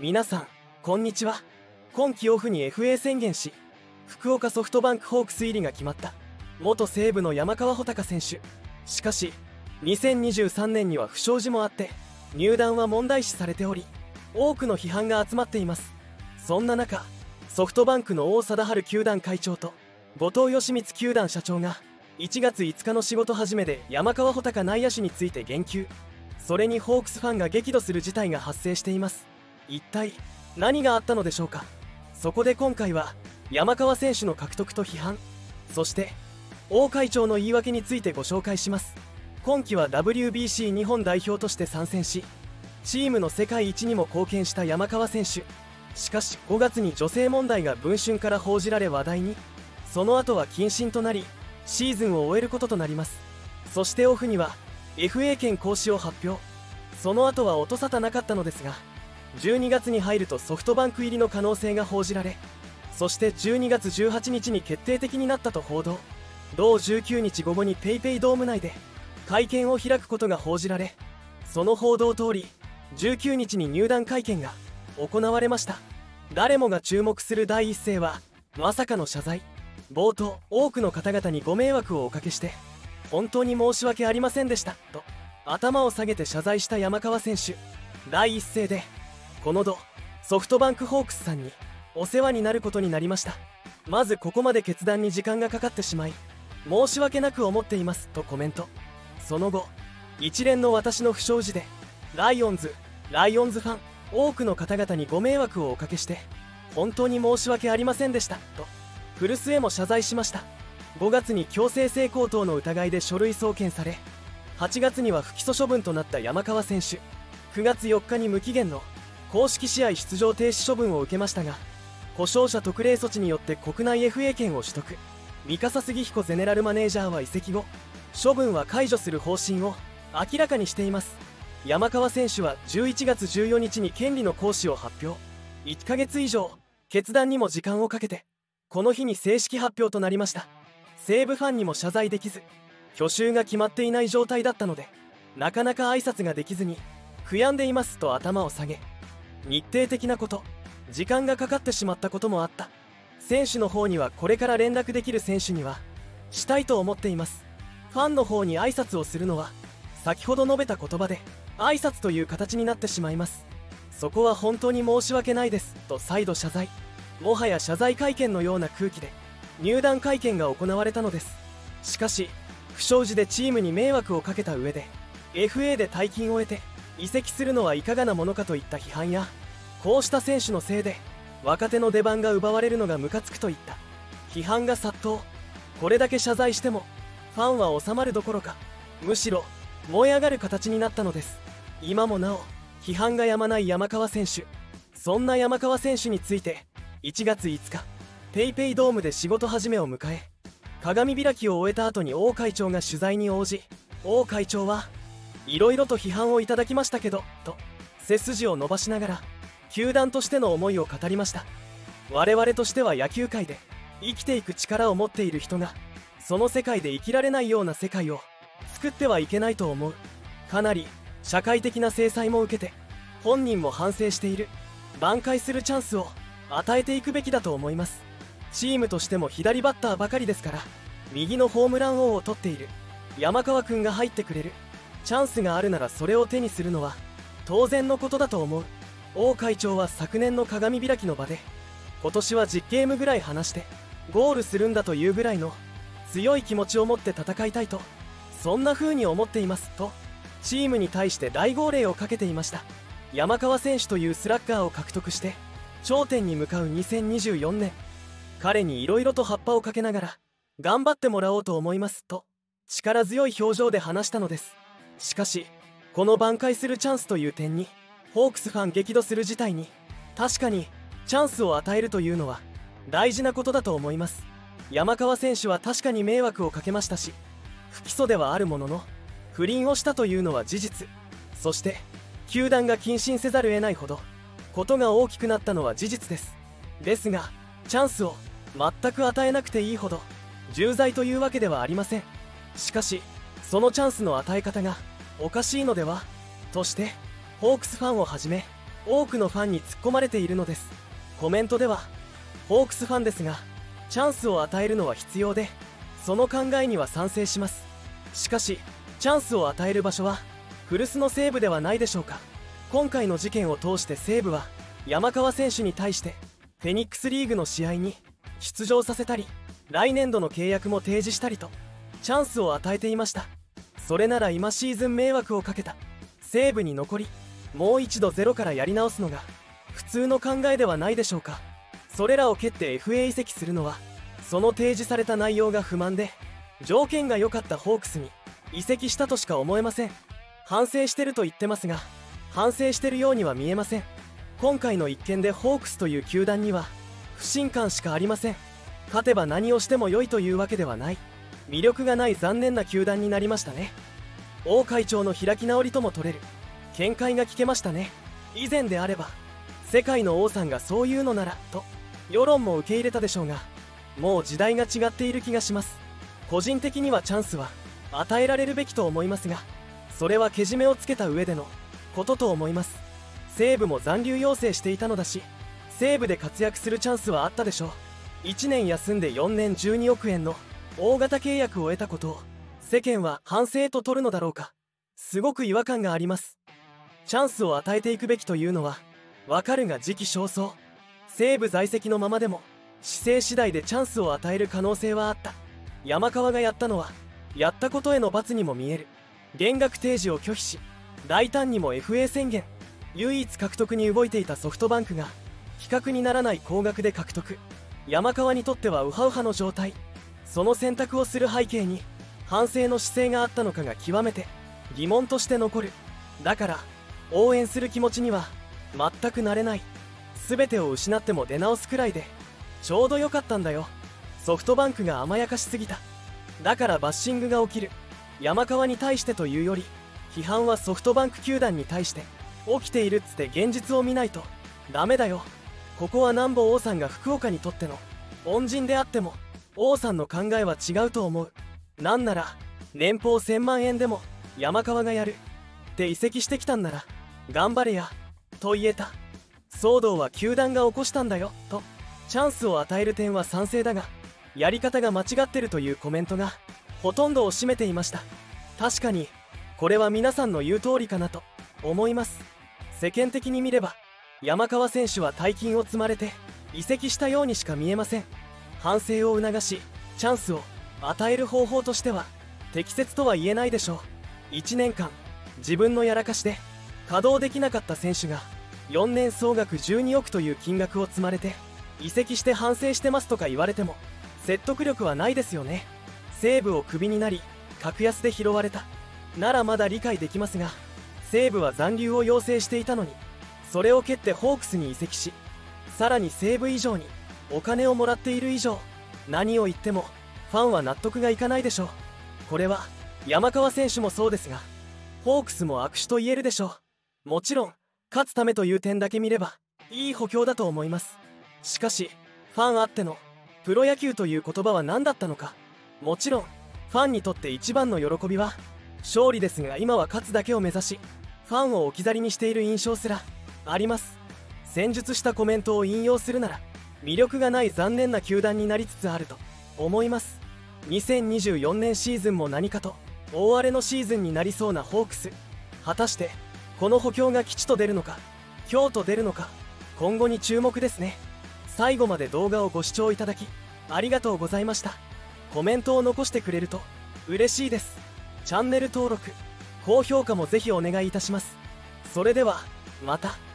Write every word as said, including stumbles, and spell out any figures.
皆さんこんにちは。今季オフに エフエー 宣言し福岡ソフトバンクホークス入りが決まった元西武の山川穂高選手。しかしにせんにじゅうさんねんには不祥事もあって入団は問題視されており、多くの批判が集まっています。そんな中、ソフトバンクの王貞治球団会長と後藤義光球団社長がいちがついつかの仕事始めで山川穂高内野手について言及。それにホークスファンが激怒する事態が発生しています。一体何があったのでしょうか。そこで今回は山川選手の獲得と批判、そして王会長の言い訳についてご紹介します。今季は ダブリュービーシー 日本代表として参戦しチームの世界一にも貢献した山川選手。しかしごがつに女性問題が文春から報じられ話題に。その後は謹慎となりシーズンを終えることとなります。そしてオフには エフエー 権行使を発表。その後は音沙汰なかったのですがじゅうにがつに入るとソフトバンク入りの可能性が報じられ、そしてじゅうにがつじゅうはちにちに決定的になったと報道。同じゅうくにち午後に ペイペイドーム内で会見を開くことが報じられ、その報道通りじゅうくにちに入団会見が行われました。誰もが注目する第一声はまさかの謝罪。冒頭、多くの方々にご迷惑をおかけして本当に申し訳ありませんでしたと頭を下げて謝罪した山川選手。第一声でこの度ソフトバンクホークスさんにお世話になることになりました。まずここまで決断に時間がかかってしまい申し訳なく思っていますとコメント。その後、一連の私の不祥事でライオンズライオンズファン多くの方々にご迷惑をおかけして本当に申し訳ありませんでしたと古巣へも謝罪しました。ごがつに強制性交等の疑いで書類送検されはちがつには不起訴処分となった山川選手、くがつよっかに無期限の公式試合出場停止処分を受けましたが、故障者特例措置によって国内 エフエー 権を取得。三笠杉彦ゼネラルマネージャーは移籍後処分は解除する方針を明らかにしています。山川選手はじゅういちがつじゅうよっかに権利の行使を発表。いっかげついじょう決断にも時間をかけてこの日に正式発表となりました。西武ファンにも謝罪できず去就が決まっていない状態だったのでなかなか挨拶ができずに悔やんでいますと頭を下げ、日程的なこと時間がかかってしまったこともあった。選手の方にはこれから連絡できる選手にはしたいと思っています。ファンの方に挨拶をするのは先ほど述べた言葉で挨拶という形になってしまいます。そこは本当に申し訳ないですと再度謝罪。もはや謝罪会見のような空気で入団会見が行われたのです。しかし不祥事でチームに迷惑をかけた上で エフエー で大金を得て移籍するのはいかがなものかといった批判や、こうした選手のせいで若手の出番が奪われるのがムカつくといった批判が殺到。これだけ謝罪してもファンは収まるどころかむしろ燃え上がる形になったのです。今もなお批判が止まない山川選手。そんな山川選手についていちがついつか ペイペイドームで仕事始めを迎え鏡開きを終えた後に王会長が取材に応じ、王会長はいろいろと批判をいただきましたけどと背筋を伸ばしながら球団としての思いを語りました。我々としては野球界で生きていく力を持っている人がその世界で生きられないような世界を作ってはいけないと思う。かなり社会的な制裁も受けて本人も反省している。挽回するチャンスを与えていくべきだと思います。チームとしても左バッターばかりですから右のホームラン王を取っている山川君が入ってくれるチャンスがあるならそれを手にするのは当然のことだと思う。王会長は昨年の鏡開きの場で今年はじゅうゲームぐらい離してゴールするんだというぐらいの強い気持ちを持って戦いたいとそんな風に思っていますとチームに対して大号令をかけていました。山川選手というスラッガーを獲得して頂点に向かうにせんにじゅうよねん、彼にいろいろと葉っぱをかけながら頑張ってもらおうと思いますと力強い表情で話したのです。しかしこの挽回するチャンスという点にホークスファン激怒する事態に。確かにチャンスを与えるというのは大事なことだと思います。山川選手は確かに迷惑をかけましたし不起訴ではあるものの不倫をしたというのは事実。そして球団が謹慎せざるを得ないほどことが大きくなったのは事実です。ですがチャンスを全く与えなくていいほど重罪というわけではありません。しかしそのチャンスの与え方がおかしいのではとしてホークスファンをはじめ多くのファンに突っ込まれているのです。コメントでは、ホークスファンですがチャンスを与えるのは必要で、その考えには賛成します。しかしチャンスを与える場所は古巣の西武ではないでしょうか。今回の事件を通して西武は山川選手に対してフェニックスリーグの試合に出場させたり、来年度の契約も提示したりとチャンスを与えていました。それなら今シーズン迷惑をかけた西武に残り、もう一度ゼロからやり直すのが普通の考えではないでしょうか。それらを蹴って エフエー 移籍するのは、その提示された内容が不満で条件が良かったホークスに移籍したとしか思えません。反省してると言ってますが、反省してるようには見えません。今回の一件でホークスという球団には不信感しかありません。勝てば何をしても良いというわけではない、魅力がない残念な球団になりましたね。王会長の開き直りとも取れる見解が聞けましたね。以前であれば世界の王さんがそういうのならと世論も受け入れたでしょうが、もう時代が違っている気がします。個人的にはチャンスは与えられるべきと思いますが、それはけじめをつけた上でのことと思います。西武も残留要請していたのだし、西武で活躍するチャンスはあったでしょう。いちねん休んでよねんじゅうにおくえんの大型契約を得たことを世間は反省と取るのだろうか。すごく違和感があります。チャンスを与えていくべきというのはわかるが時期尚早。西武在籍のままでも姿勢次第でチャンスを与える可能性はあった。山川がやったのはやったことへの罰にも見える。減額提示を拒否し、大胆にも エフエー 宣言。唯一獲得に動いていたソフトバンクが比較にならない高額で獲得。山川にとってはウハウハの状態。その選択をする背景に反省の姿勢があったのかが極めて疑問として残る。だから応援する気持ちには全くなれない。全てを失っても出直すくらいでちょうど良かったんだよ。ソフトバンクが甘やかしすぎた。だからバッシングが起きる。山川に対してというより、批判はソフトバンク球団に対して起きているっつって現実を見ないとダメだよ。ここは南坊王さんが福岡にとっての恩人であっても王さんの考えは違うと思う。なんなら年俸せんまんえんでも山川がやるって移籍してきたんなら頑張れやと言えた。騒動は球団が起こしたんだよと。チャンスを与える点は賛成だが、やり方が間違ってるというコメントがほとんどを占めていました。確かにこれは皆さんの言う通りかなと思います。世間的に見れば山川選手は大金を積まれて移籍したようにしか見えません。反省を促しチャンスを与える方法としては適切とは言えないでしょう。いちねんかん自分のやらかしで稼働できなかった選手がよねん総額じゅうにおくという金額を積まれて移籍して反省してますとか言われても説得力はないですよね。西武をクビになり格安で拾われたならまだ理解できますが、西武は残留を要請していたのにそれを蹴ってホークスに移籍し、さらに西武以上にお金をもらっている以上、何を言ってもファンは納得がいかないでしょう。これは山川選手もそうですが、ホークスも悪手と言えるでしょう。もちろん勝つためという点だけ見ればいい補強だと思います。しかしファンあってのプロ野球という言葉は何だったのか。もちろんファンにとって一番の喜びは勝利ですが、今は勝つだけを目指しファンを置き去りにしている印象すらあります。戦術したコメントを引用するなら、魅力がない残念な球団になりつつあると思います。にせんにじゅうよねんシーズンも何かと大荒れのシーズンになりそうなホークス。果たしてこの補強が吉と出るのか、凶と出るのか、今後に注目ですね。最後まで動画をご視聴いただきありがとうございました。コメントを残してくれると嬉しいです。チャンネル登録、高評価もぜひお願いいたします。それではまた。